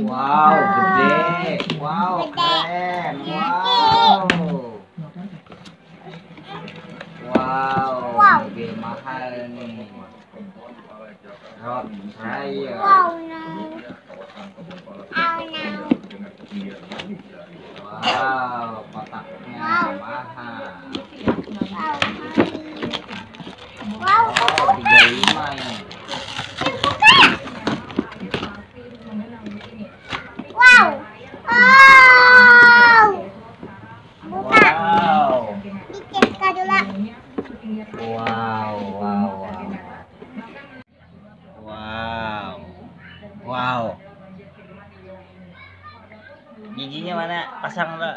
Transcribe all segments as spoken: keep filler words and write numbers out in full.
Wow, gede. Wow, keren. Wow. Wow, gede mahal nih. Rot raya. Wow, kotaknya mahal. Wow, tiga puluh lima ini. Wow, giginya mana? Pasang lo.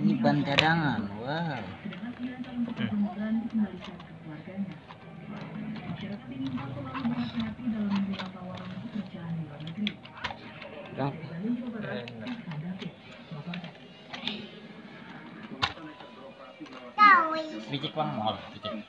Ini ban cadangan, wow. Bicik bang mal, bicik.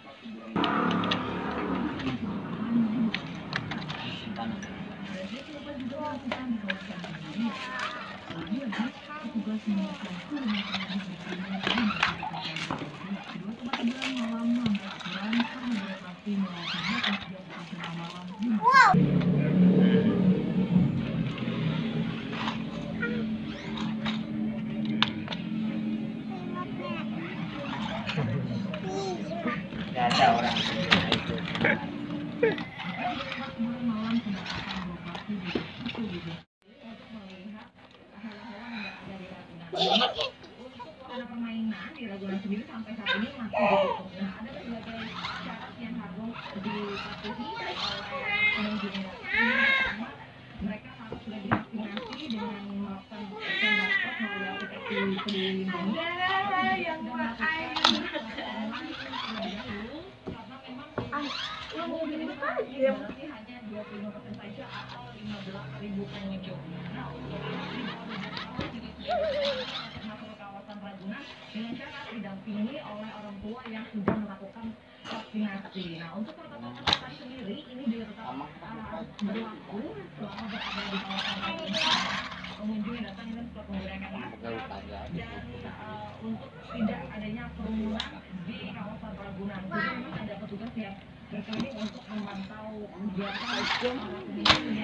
Karena permainan di Ragunan sendiri sampai saat ini masih berlangsung. Nah, ada berbagai syarat yang harus dipatuhi oleh pengunjung. Mereka harus sudah divaksinasi dengan melakukan pendapat melalui aplikasi peduli lindungi. Yang masih hanya dua puluh lima persen saja atau lima belas ribu pengunjung. Masuk kawasan Ragunan dengan syarat didampingi oleh orang tua yang sudah melakukan vaksinasi. Nah, untuk protokol kesehatan sendiri ini ditetapkan berlaku selama berada di kawasan Ragunan. Pengunjung yang datang dengan menggunakan masker dan untuk tidak adanya kerumunan di kawasan Ragunan. Jadi ada petugas yang berkeliling untuk memantau kegiatan hukum di kawasan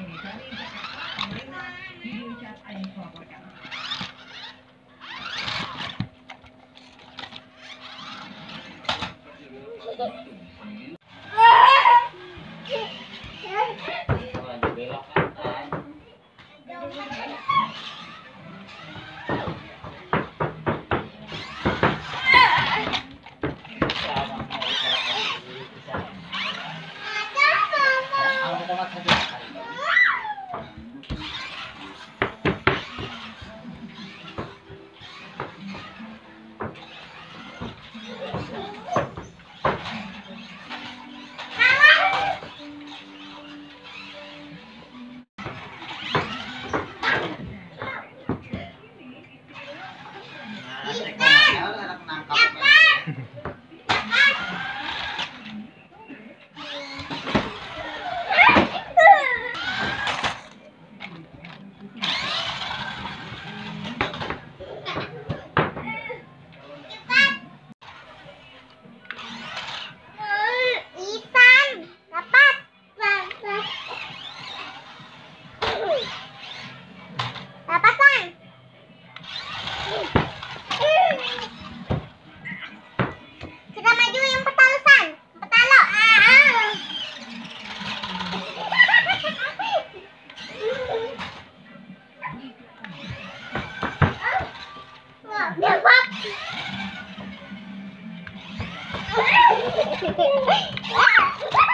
ini. Dari Jakarta, Marina, Yucat, Ayu melaporkan. Terima kasih. What?